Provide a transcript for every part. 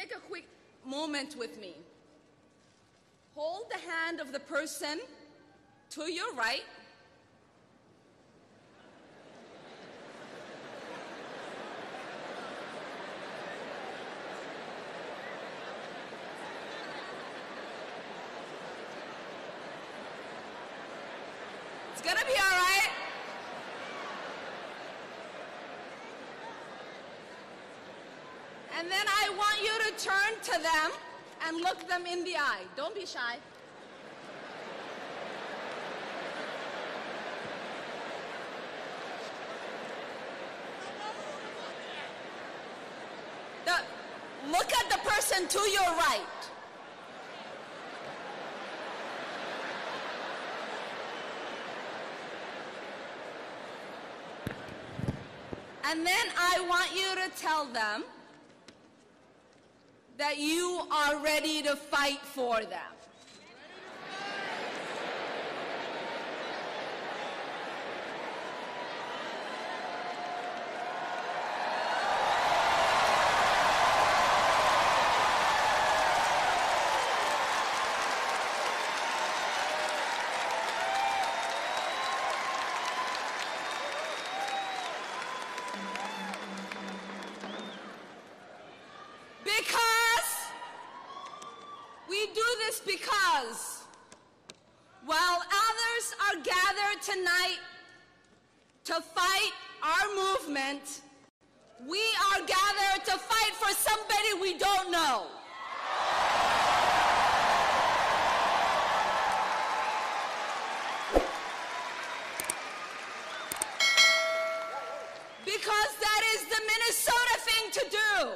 take a quick moment with me. Hold the hand of the person to your right. It's gonna be all right. And then I want you to turn to them and look them in the eye. Don't be shy. Look at the person to your right. And then I want you to tell them that you are ready to fight for them. Because while others are gathered tonight to fight our movement, we are gathered to fight for somebody we don't know. Because that is the Minnesota thing to do.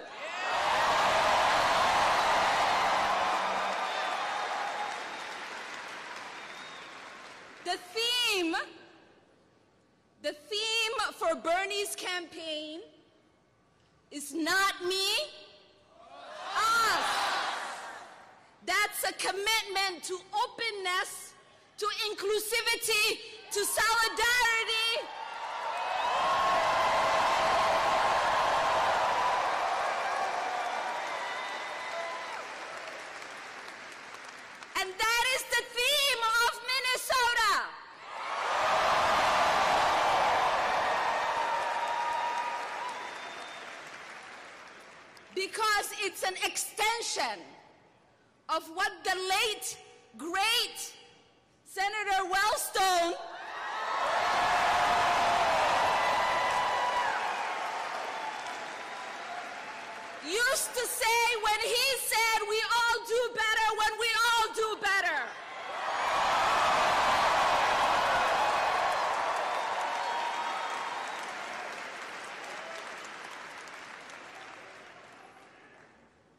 The theme for Bernie's campaign is not me, us. That's a commitment to openness, to inclusivity, to solidarity. And that is the theme of Minnesota. Because it's an extension of what the late, great Senator Wellstone used to say when he said, we all do better when we all do better.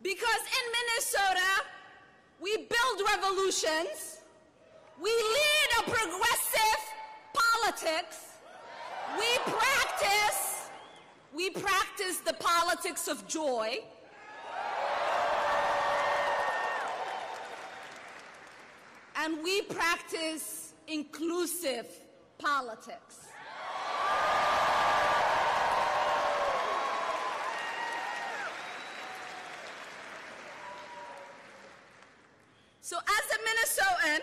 Because in Minnesota, we build revolutions, we lead a progressive politics, we practice the politics of joy, and we practice inclusive politics. So as a Minnesotan,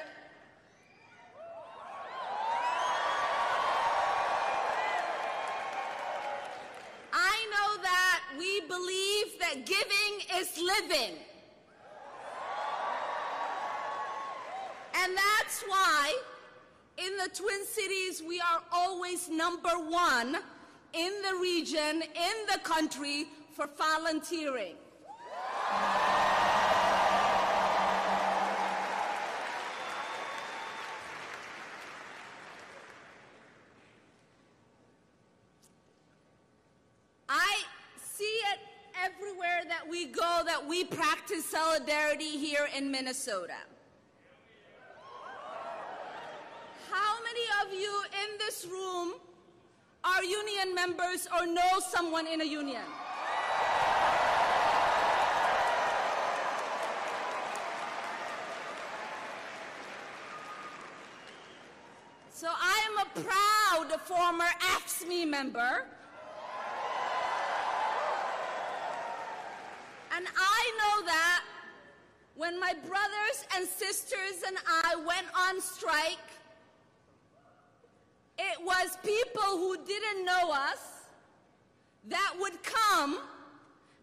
I know that we believe that giving is living. And that's why in the Twin Cities, we are always #1 in the region, in the country, for volunteering. We go that we practice solidarity here in Minnesota. How many of you in this room are union members or know someone in a union? So I am a proud former AFSCME member. And I know that when my brothers and sisters and I went on strike, it was people who didn't know us that would come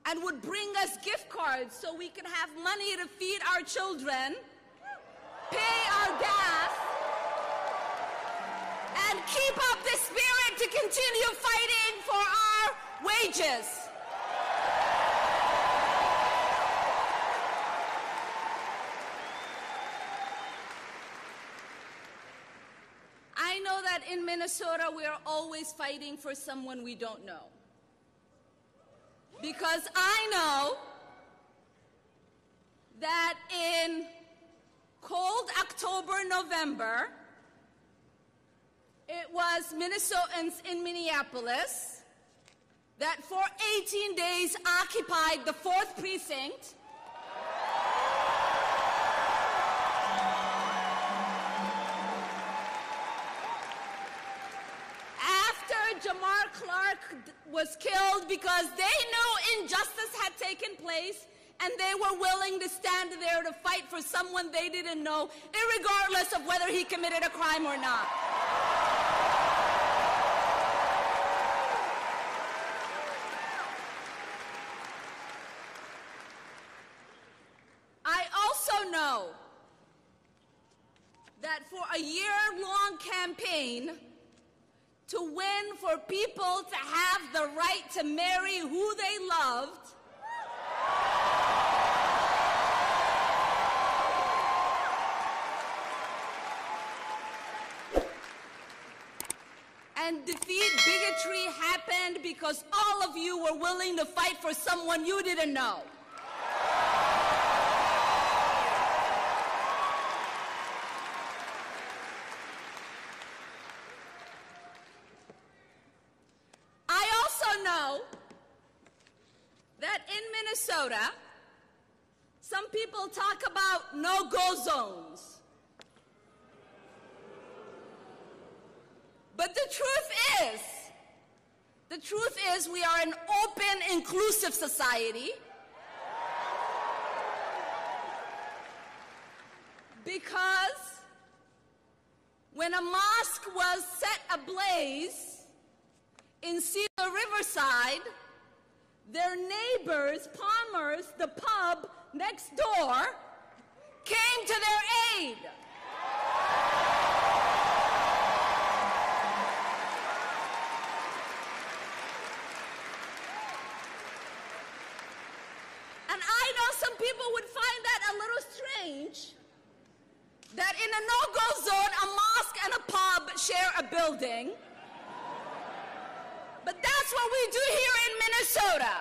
and would bring us gift cards so we could have money to feed our children, pay our gas, and keep up the spirit to continue fighting for our wages. I know that in Minnesota, we are always fighting for someone we don't know. Because I know that in cold October, November, it was Minnesotans in Minneapolis that for 18 days occupied the 4th precinct. Jamar Clark was killed because they knew injustice had taken place and they were willing to stand there to fight for someone they didn't know, irregardless of whether he committed a crime or not. I also know that for a year-long campaign, to win for people to have the right to marry who they loved, and defeat bigotry happened because all of you were willing to fight for someone you didn't know. Some people talk about no-go zones. But the truth is we are an open, inclusive society because when a mosque was set ablaze in Cedar Riverside, their neighbors, Palmer's, the pub next door, came to their aid. And I know some people would find that a little strange, that in a no-go zone, a mosque and a pub share a building. But that's what we do here in Minnesota.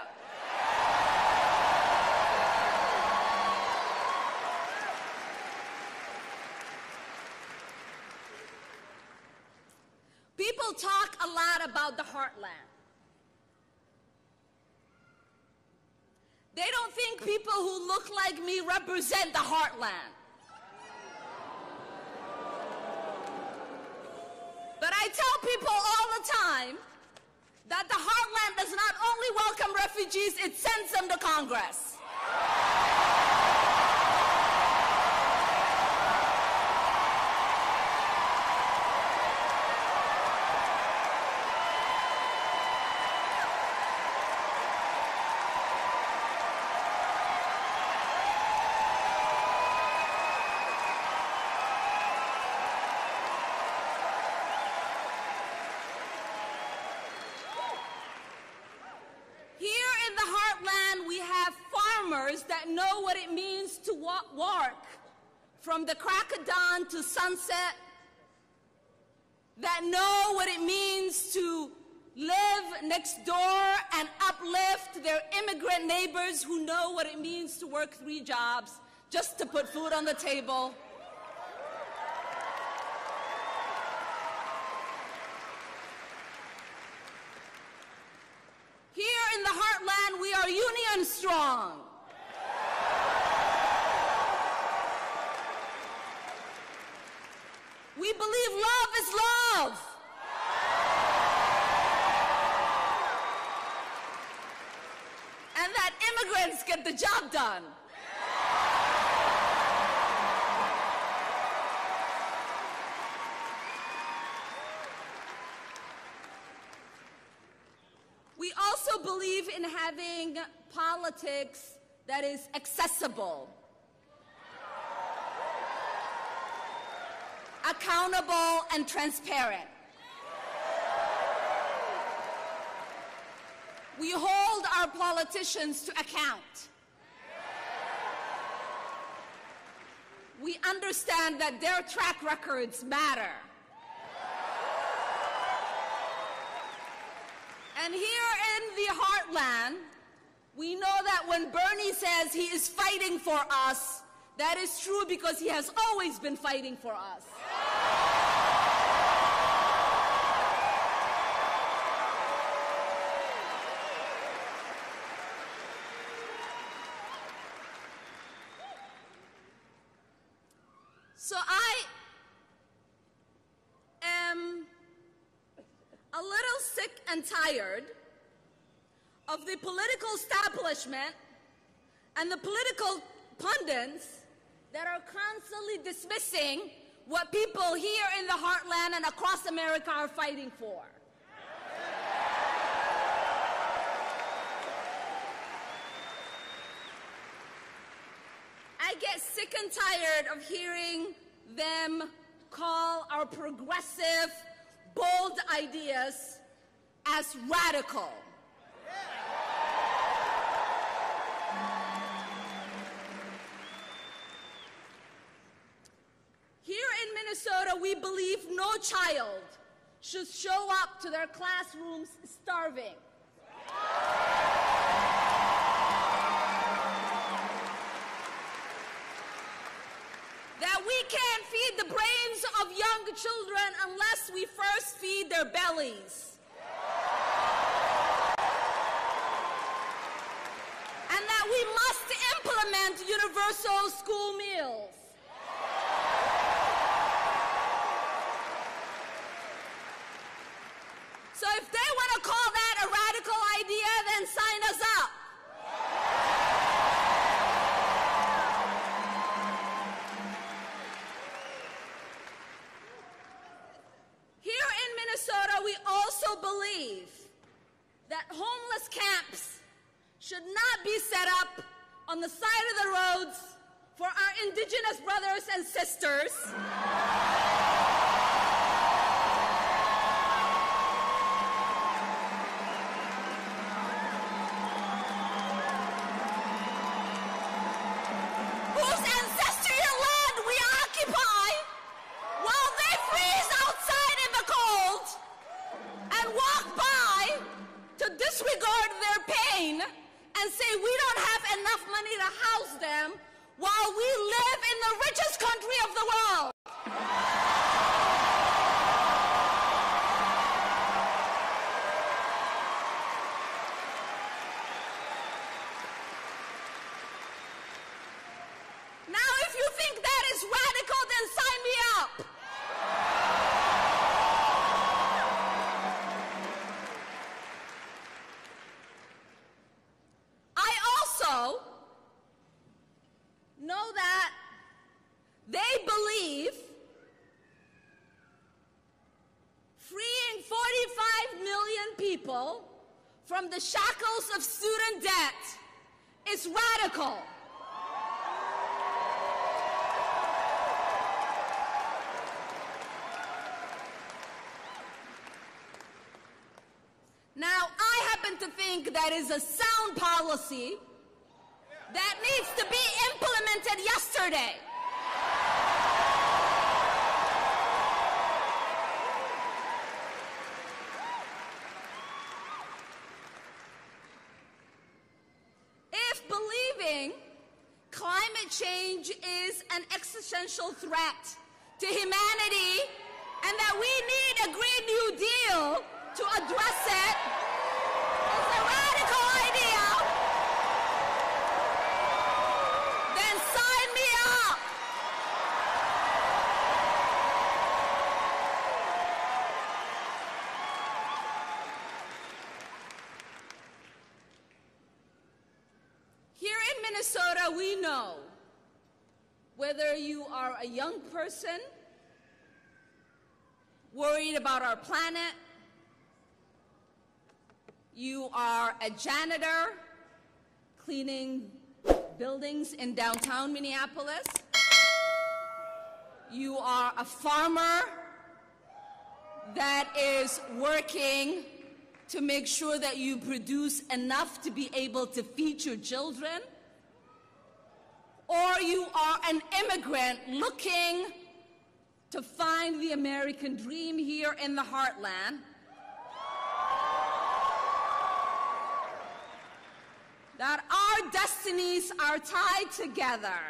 People talk a lot about the heartland. They don't think people who look like me represent the heartland. But I tell people all the time, that the heartland does not only welcome refugees, it sends them to Congress. From the crack of dawn to sunset, that know what it means to live next door and uplift their immigrant neighbors who know what it means to work 3 jobs just to put food on the table. Here in the heartland, we are union strong. We believe love is love. And that immigrants get the job done. We also believe in having politics that is accessible, accountable, and transparent. We hold our politicians to account. We understand that their track records matter. And here in the heartland, we know that when Bernie says he is fighting for us, that is true because he has always been fighting for us. So I am a little sick and tired of the political establishment and the political pundits that are constantly dismissing what people here in the heartland and across America are fighting for. I get sick and tired of hearing them call our progressive, bold ideas as radical. Minnesota, we believe no child should show up to their classrooms starving. That we can't feed the brains of young children unless we first feed their bellies. And that we must implement universal school meals. So if they want to call that a radical idea, then sign us up. Here in Minnesota, we also believe that homeless camps should not be set up on the side of the roads for our indigenous brothers and sisters. From the shackles of student debt is radical. Now, I happen to think that is a sound policy that needs to be implemented yesterday. Change is an existential threat to humanity, and that we need a Green New Deal to address it. It's a radical idea. Then sign me up. Here Minnesota, we know whether you are a young person worried about our planet, you are a janitor cleaning buildings in downtown Minneapolis, you are a farmer that is working to make sure that you produce enough to be able to feed your children, or you are an immigrant looking to find the American dream here in the heartland. That our destinies are tied together,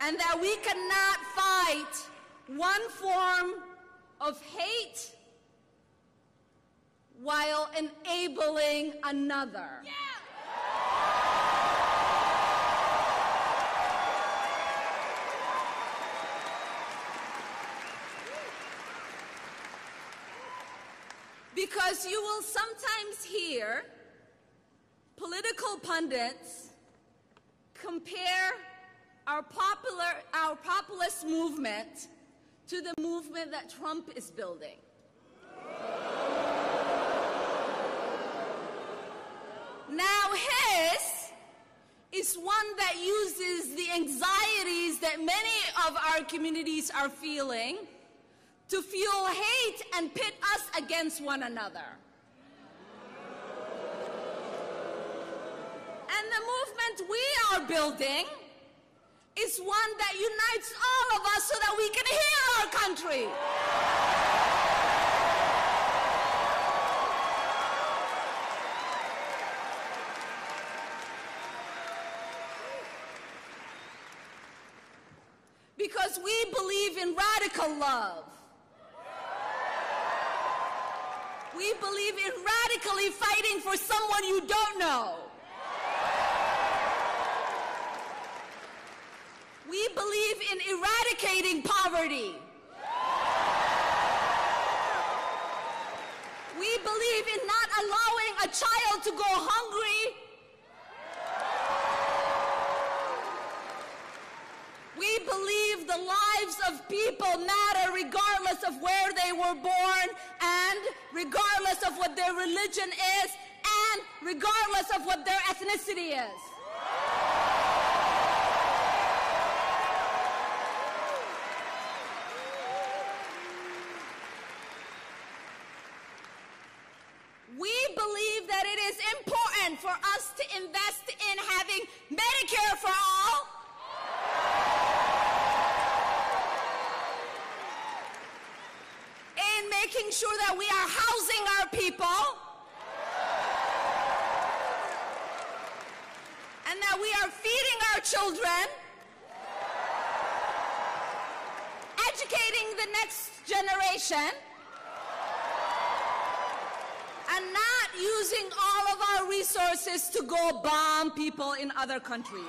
and that we cannot fight one form of hate while enabling another. Yeah. Because you will sometimes hear political pundits compare our populist movement to the movement that Trump is building. Now his is one that uses the anxieties that many of our communities are feeling to fuel hate and pit us against one another. And the movement we are building is one that unites all of us so that we can heal our country. Because we believe in radical love. We believe in radically fighting for someone you don't know. We believe in eradicating poverty. We believe in not allowing a child to go hungry. We believe the lives of people matter regardless of where they were born and regardless of what their religion is and regardless of what their ethnicity is. For us to invest in having Medicare for all, in making sure that we are housing our people, and that we are feeding our children, educating the next generation, and not using all of our resources to go bomb people in other countries.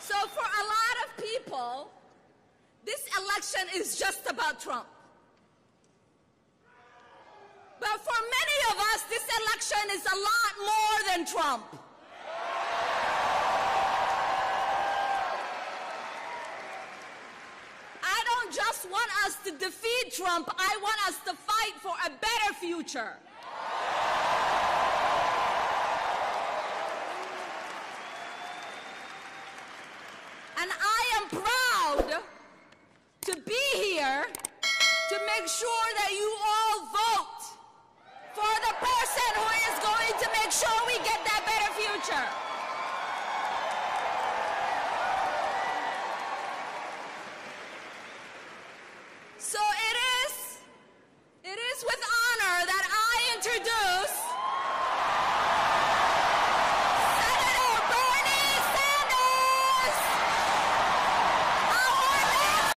So for a lot of people, this election is just about Trump. But for many of us, this election is a lot more than Trump. I don't just want us to defeat Trump, I want us to fight for a better future. And I am proud to be here to make sure that you all vote for the person who is going to make sure